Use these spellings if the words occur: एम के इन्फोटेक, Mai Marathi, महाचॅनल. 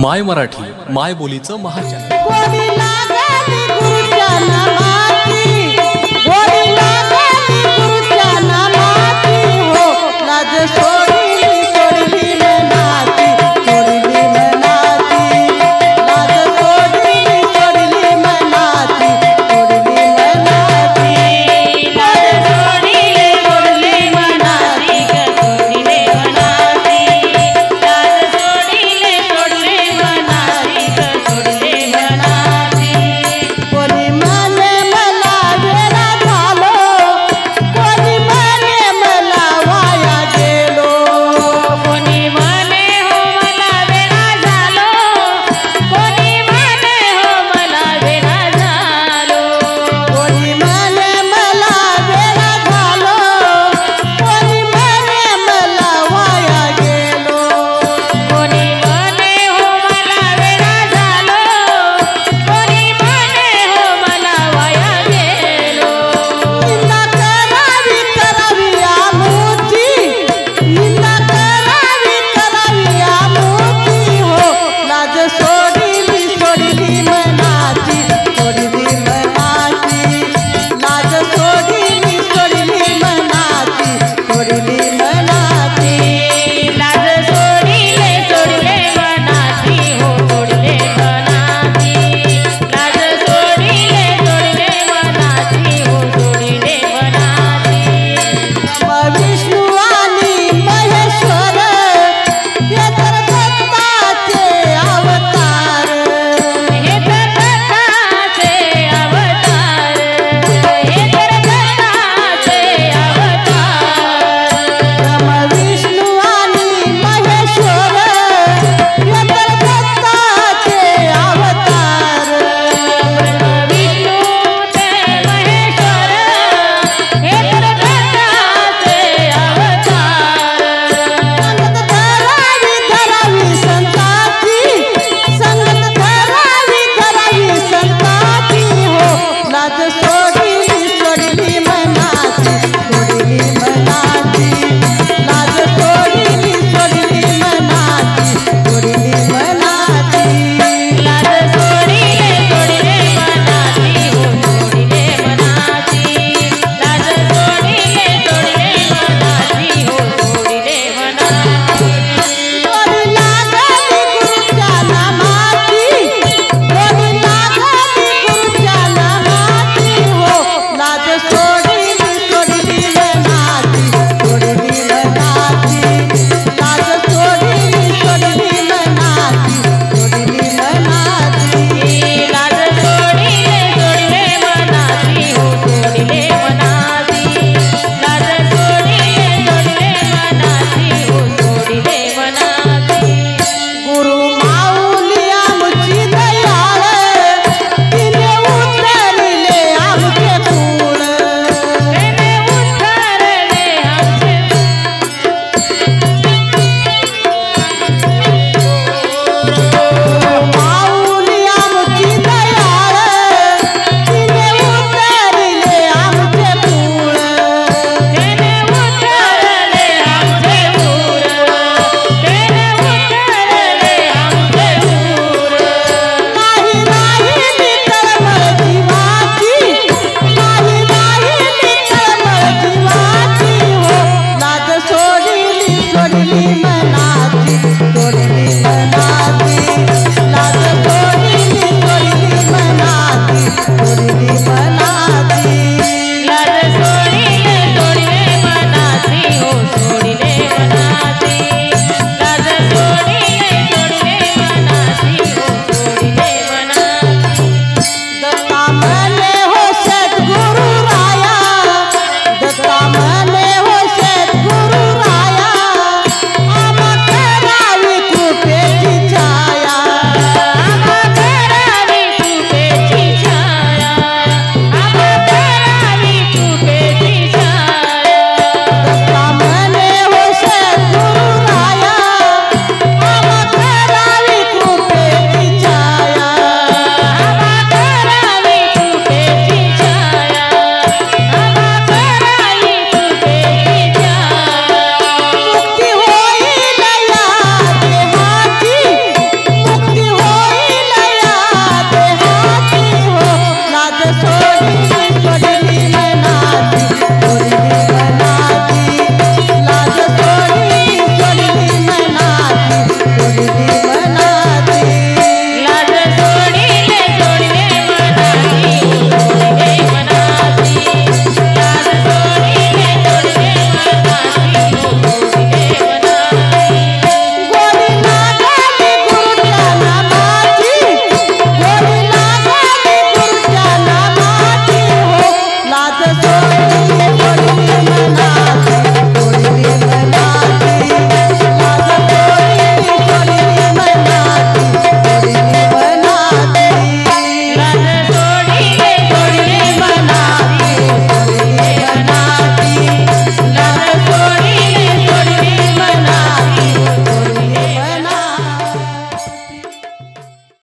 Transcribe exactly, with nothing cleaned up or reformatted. My Marathi my बोलीचं महाचॅनल।